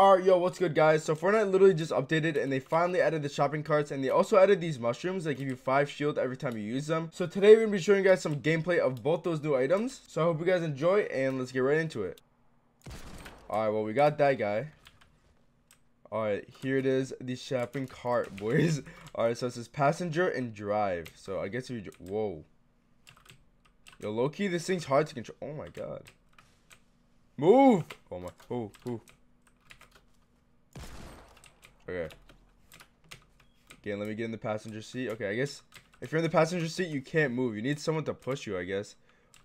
Alright, yo, what's good, guys? So Fortnite literally just updated and they finally added the shopping carts, and they also added these mushrooms that give you 5 shield every time you use them. So today we're gonna be showing you guys some gameplay of both those new items. So I hope you guys enjoy, and let's get right into it. Alright, well, we got that guy. Alright, here it is, the shopping cart, boys. Alright, so it says passenger and drive. So I guess if you whoa. Yo, low-key, this thing's hard to control. Oh my god. Move! Oh my oh. Okay. Again, let me get in the passenger seat. Okay, I guess if you're in the passenger seat, you can't move. You need someone to push you, I guess.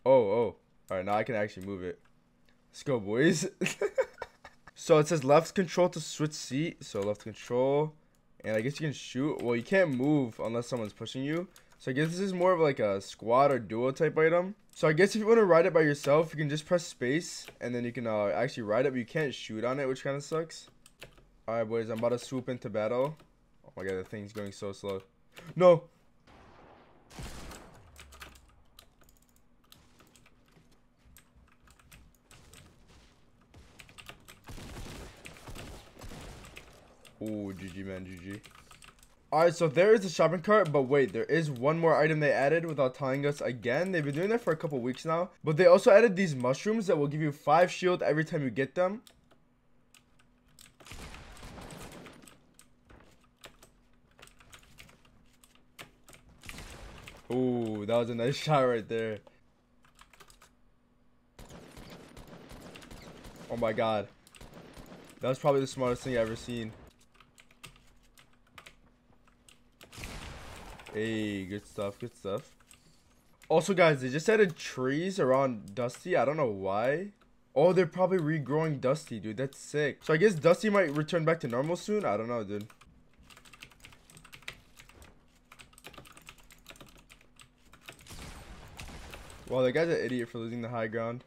Oh. Alright, now I can actually move it. Let's go, boys. So it says left control to switch seat. So left control. And I guess you can shoot. Well, you can't move unless someone's pushing you. So I guess this is more of like a squad or duo type item. So I guess if you want to ride it by yourself, you can just press space. And then you can actually ride it, but you can't shoot on it, which kind of sucks. Alright, boys. I'm about to swoop into battle. Oh my god, the thing's going so slow. No! Oh, GG, man, GG. Alright, so there is the shopping cart, but wait, there is one more item they added without telling us again. They've been doing that for a couple weeks now, but they also added these mushrooms that will give you 5 shield every time you get them. Ooh, that was a nice shot right there. Oh my god. That was probably the smartest thing I've ever seen. Hey, good stuff, good stuff. Also, guys, they just added trees around Dusty. I don't know why. Oh, they're probably regrowing Dusty, dude. That's sick. So I guess Dusty might return back to normal soon. I don't know, dude. Wow, that guy's an idiot for losing the high ground.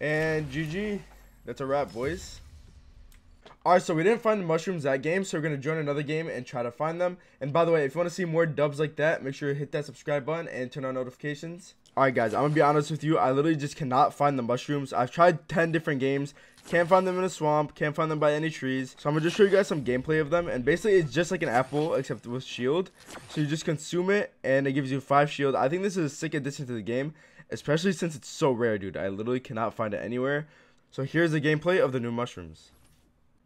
And GG, that's a wrap, boys. Alright, so we didn't find the mushrooms that game, so we're going to join another game and try to find them. And by the way, if you want to see more dubs like that, make sure you hit that subscribe button and turn on notifications. Alright guys, I'm going to be honest with you, I literally just cannot find the mushrooms. I've tried 10 different games, can't find them in a swamp, can't find them by any trees. So I'm going to just show you guys some gameplay of them, and basically it's just like an apple, except with shield. So you just consume it, and it gives you 5 shield. I think this is a sick addition to the game, especially since it's so rare, dude. I literally cannot find it anywhere. So here's the gameplay of the new mushrooms.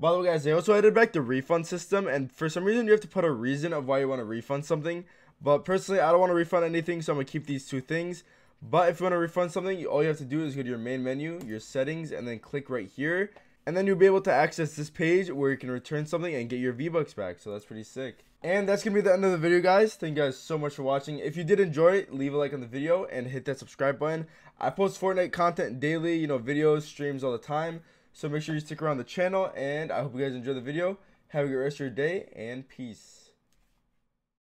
By the way, guys, they also added back the refund system, and for some reason you have to put a reason of why you want to refund something. But personally, I don't want to refund anything, so I'm going to keep these two things. But if you want to refund something, all you have to do is go to your main menu, your settings, and then click right here. And then you'll be able to access this page where you can return something and get your V-Bucks back. So that's pretty sick. And that's going to be the end of the video, guys. Thank you guys so much for watching. If you did enjoy it, leave a like on the video and hit that subscribe button. I post Fortnite content daily, you know, videos, streams all the time. So make sure you stick around the channel. And I hope you guys enjoy the video. Have a good rest of your day, and peace.